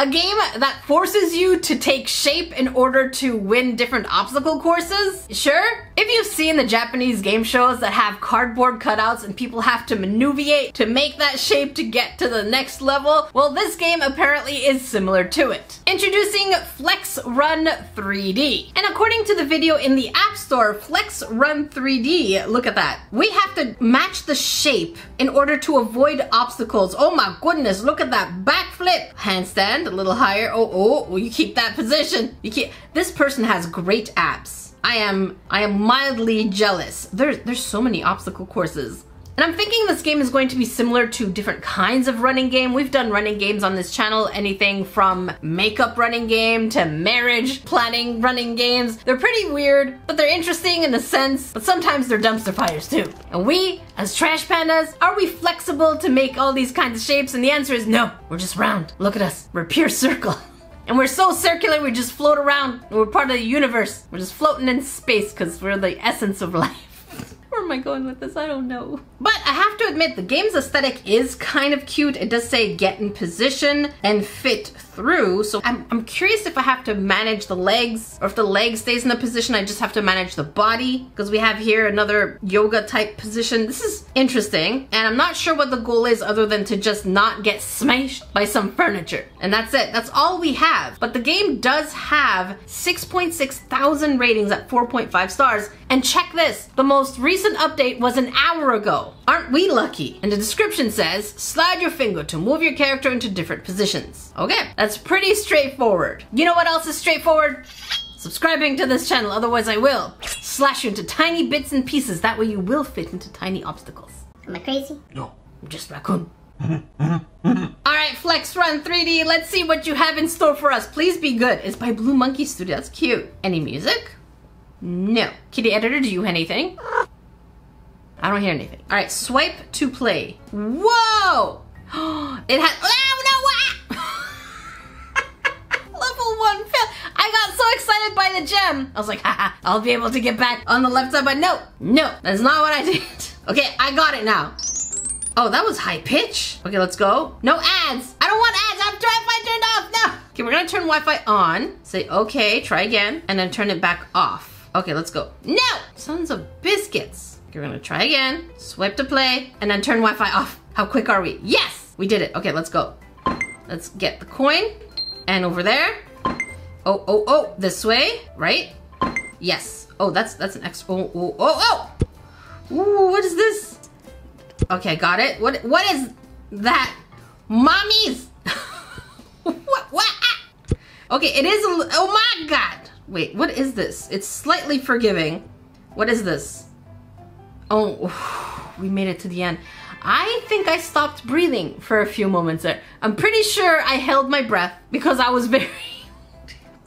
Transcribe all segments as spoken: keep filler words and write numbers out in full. A game that forces you to take shape in order to win different obstacle courses? Sure. If you've seen the Japanese game shows that have cardboard cutouts and people have to maneuverate to make that shape to get to the next level, well, this game apparently is similar to it. Introducing Flex Run three D. And according to the video in the App Store, Flex Run three D, look at that. We have to match the shape in order to avoid obstacles. Oh my goodness, look at that backflip. Handstand. A little higher. Oh, oh, well, you keep that position. You keep. This person has great abs. I am, I am mildly jealous. There's, there's so many obstacle courses. And I'm thinking this game is going to be similar to different kinds of running game. We've done running games on this channel, anything from makeup running game to marriage planning running games. They're pretty weird, but they're interesting in a sense, but sometimes they're dumpster fires too. And we, as trash pandas, are we flexible to make all these kinds of shapes? And the answer is no, we're just round. Look at us, we're pure circle. And we're so circular, we just float around. We're part of the universe. We're just floating in space because we're the essence of life. Where am I going with this? I don't know. But I have to admit, the game's aesthetic is kind of cute. It does say get in position and fit through. So I'm, I'm curious if I have to manage the legs or if the leg stays in the position, I just have to manage the body, because we have here another yoga type position. This is interesting. And I'm not sure what the goal is other than to just not get smashed by some furniture. And that's it. That's all we have. But the game does have six point six thousand ratings at four point five stars. And check this, the most recent update was an hour ago. Aren't we lucky? And the description says, slide your finger to move your character into different positions. Okay, that's pretty straightforward. You know what else is straightforward? Subscribing to this channel, otherwise I will slash you into tiny bits and pieces. That way you will fit into tiny obstacles. Am I crazy? No, I'm just raccoon. Alright, Flex Run three D, let's see what you have in store for us. Please be good. It's by Blue Monkey Studio. That's cute. Any music? No. Kitty editor, do you have anything? I don't hear anything. All right, swipe to play. Whoa! It had, oh no, what? Level one fail. I got so excited by the gem. I was like, haha, I'll be able to get back on the left side, but no, no, that's not what I did. Okay, I got it now. Oh, that was high pitch. Okay, let's go. No ads. I don't want ads. I'm Wi-Fi turned off, no. Okay, we're gonna turn Wi-Fi on. Say, okay, try again, and then turn it back off. Okay, let's go. No! Sons of biscuits. Okay, we're gonna try again. Swipe to play and then turn Wi-Fi off. How quick are we? Yes! We did it. Okay, let's go. Let's get the coin. And over there. Oh, oh, oh. This way, right? Yes. Oh, that's that's an extra. Oh, oh, oh, oh! Ooh, what is this? Okay, got it. What what is that? Mommies! What what? Okay, it is a, oh my god! Wait, what is this? It's slightly forgiving. What is this? Oh, we made it to the end. I think I stopped breathing for a few moments there. I'm pretty sure I held my breath because I was very,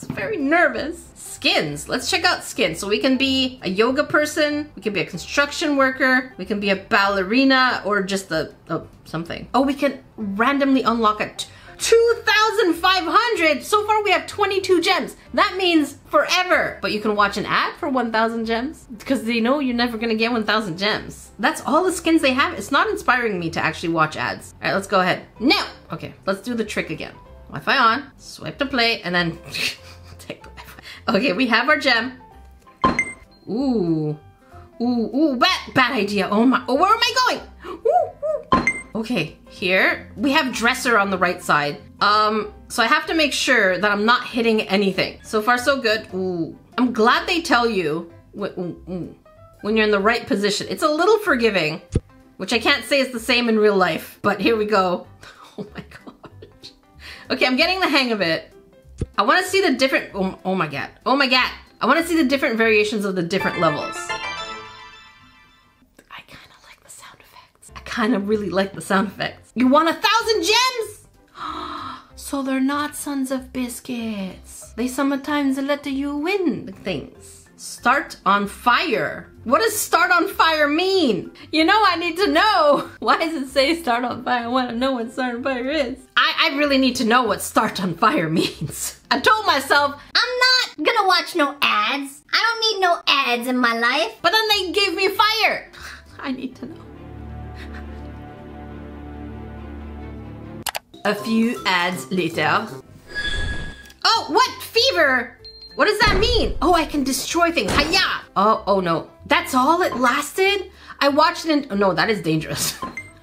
very nervous. Skins, let's check out skins. So we can be a yoga person, we can be a construction worker, we can be a ballerina, or just a, oh, something. Oh, we can randomly unlock a two thousand five hundred! So far we have twenty-two gems. That means forever. But you can watch an ad for one thousand gems because they know you're never gonna get one thousand gems. That's all the skins they have. It's not inspiring me to actually watch ads. All right, let's go ahead. No! Okay, let's do the trick again. Wi-Fi on, swipe to play, and then take the Wi-Fi. Okay, we have our gem. Ooh. Ooh, ooh, bad, bad idea. Oh my, oh, where am I going? Ooh, ooh. Okay, here we have dresser on the right side. Um, so I have to make sure that I'm not hitting anything. So far so good. Ooh. I'm glad they tell you when you're in the right position. It's a little forgiving, which I can't say is the same in real life, but here we go. Oh my gosh. Okay, I'm getting the hang of it. I wanna see the different, oh, oh my god, oh my god. I wanna see the different variations of the different levels. Kind of really like the sound effects. You want a thousand gems? So they're not sons of biscuits. They sometimes let you win things. Start on fire. What does start on fire mean? You know, I need to know. Why does it say start on fire? I want to know what start on fire is. I, I really need to know what start on fire means. I told myself, I'm not gonna watch no ads. I don't need no ads in my life. But then they gave me fire. I need to know. A few ads later. Oh, what? Fever! What does that mean? Oh, I can destroy things. Hiya! Oh, oh no. That's all it lasted? I watched it. Oh, no, that is dangerous.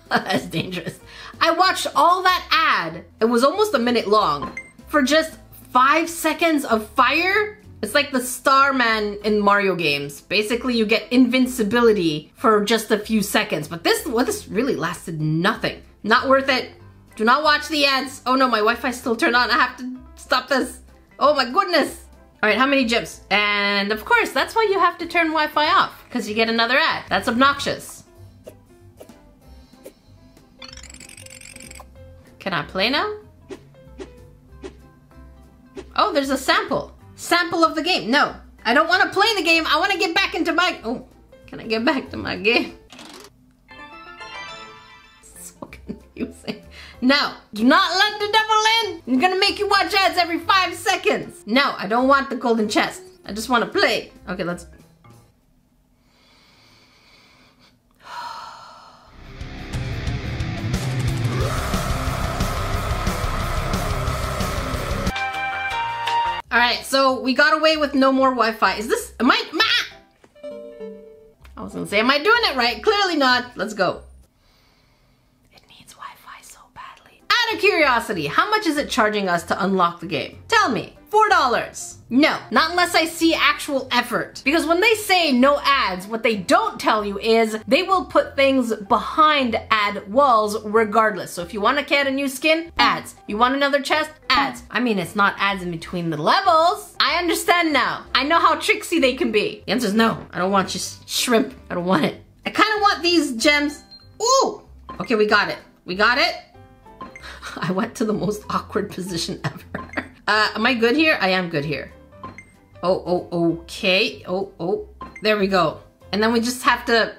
That's dangerous. I watched all that ad. It was almost a minute long. For just five seconds of fire? It's like the Starman in Mario games. Basically, you get invincibility for just a few seconds. But this, well, this really lasted nothing. Not worth it. Do not watch the ads. Oh no, my Wi-Fi still turned on. I have to stop this. Oh my goodness. All right, how many gyms? And of course, that's why you have to turn Wi-Fi off, because you get another ad. That's obnoxious. Can I play now? Oh, there's a sample. Sample of the game. No, I don't want to play the game. I want to get back into my... Oh, can I get back to my game? So confusing. No, do not let the devil in. I'm gonna make you watch ads every five seconds. No, I don't want the golden chest. I just want to play. Okay, let's... All right, so we got away with no more Wi-Fi. Is this, am I, ma? I was gonna say, am I doing it right? Clearly not. Let's go. It needs Wi-Fi so badly. Out of curiosity, how much is it charging us to unlock the game? Tell me, four dollars. No, not unless I see actual effort. Because when they say no ads, what they don't tell you is they will put things behind ad walls regardless. So if you want to get a new skin, ads. You want another chest, ads. I mean, it's not ads in between the levels. I understand now. I know how tricksy they can be. The answer is no. I don't want your shrimp. I don't want it. I kind of want these gems. Ooh. Okay, we got it. We got it. I went to the most awkward position ever. Uh, am I good here? I am good here. Oh, oh, okay. Oh, oh. There we go. And then we just have to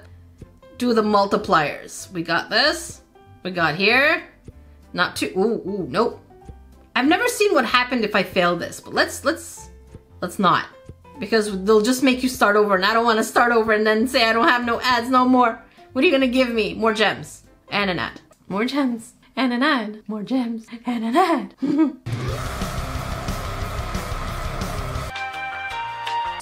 do the multipliers. We got this. We got here. Not too... Ooh, ooh, nope. I've never seen what happened if I fail this, but let's, let's, let's not. Because they'll just make you start over, and I don't want to start over and then say I don't have no ads no more. What are you going to give me? More gems. And an ad. More gems. And an ad. More gems. And an ad.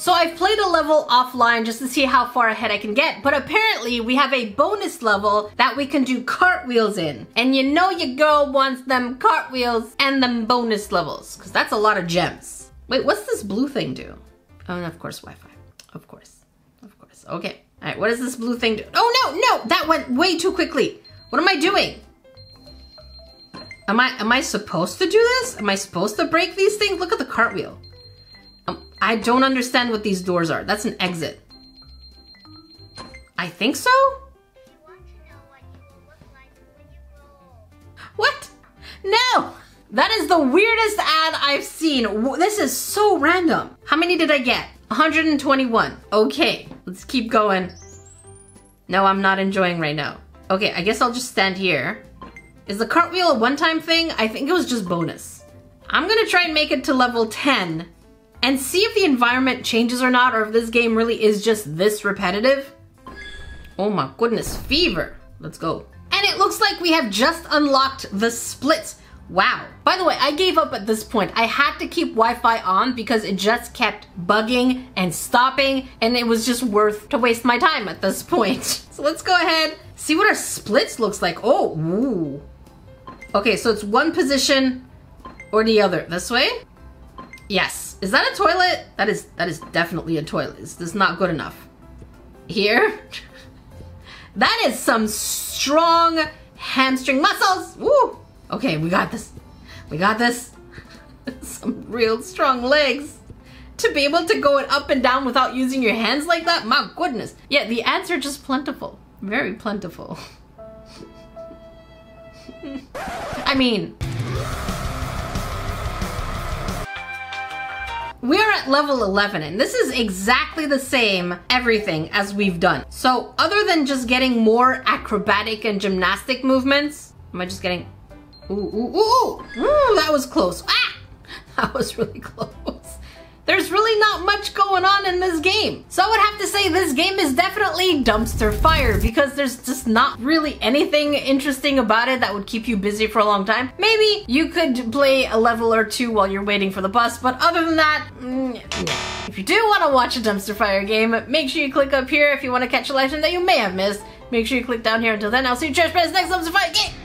So I've played a level offline just to see how far ahead I can get, but apparently we have a bonus level that we can do cartwheels in. And you know your girl wants them cartwheels and them bonus levels, because that's a lot of gems. Wait, what's this blue thing do? Oh, and of course Wi-Fi. Of course. Of course. Okay. Alright, what does this blue thing do? Oh no, no! That went way too quickly! What am I doing? Am I, am I supposed to do this? Am I supposed to break these things? Look at the cartwheel. I don't understand what these doors are. That's an exit. I think so? We want to know what you will look like when you grow. What? No! That is the weirdest ad I've seen. This is so random. How many did I get? one hundred twenty-one. Okay, let's keep going. No, I'm not enjoying right now. Okay, I guess I'll just stand here. Is the cartwheel a one-time thing? I think it was just bonus. I'm gonna try and make it to level ten. And see if the environment changes or not, or if this game really is just this repetitive. Oh my goodness, fever. Let's go. And it looks like we have just unlocked the split. Wow. By the way, I gave up at this point. I had to keep Wi-Fi on because it just kept bugging and stopping, and it was just worth to waste my time at this point. So let's go ahead, see what our splits looks like. Oh, ooh. Okay, so it's one position or the other. This way? Yes. Is that a toilet? That is that is definitely a toilet. This is not good enough. Here. That is some strong hamstring muscles. Woo! Okay, we got this. We got this. Some real strong legs. To be able to go up and down without using your hands like that? My goodness. Yeah, the ads are just plentiful. Very plentiful. I mean... We are at level eleven, and this is exactly the same everything as we've done. So other than just getting more acrobatic and gymnastic movements, am I just getting... Ooh, ooh, ooh, ooh, ooh, that was close. Ah! That was really close. There's really not much going on in this game. So I would have to say this game is definitely dumpster fire because there's just not really anything interesting about it that would keep you busy for a long time. Maybe you could play a level or two while you're waiting for the bus, but other than that, mm, if you do want to watch a dumpster fire game, make sure you click up here if you want to catch a live stream that you may have missed. Make sure you click down here. Until then, I'll see you trash pants next dumpster fire game.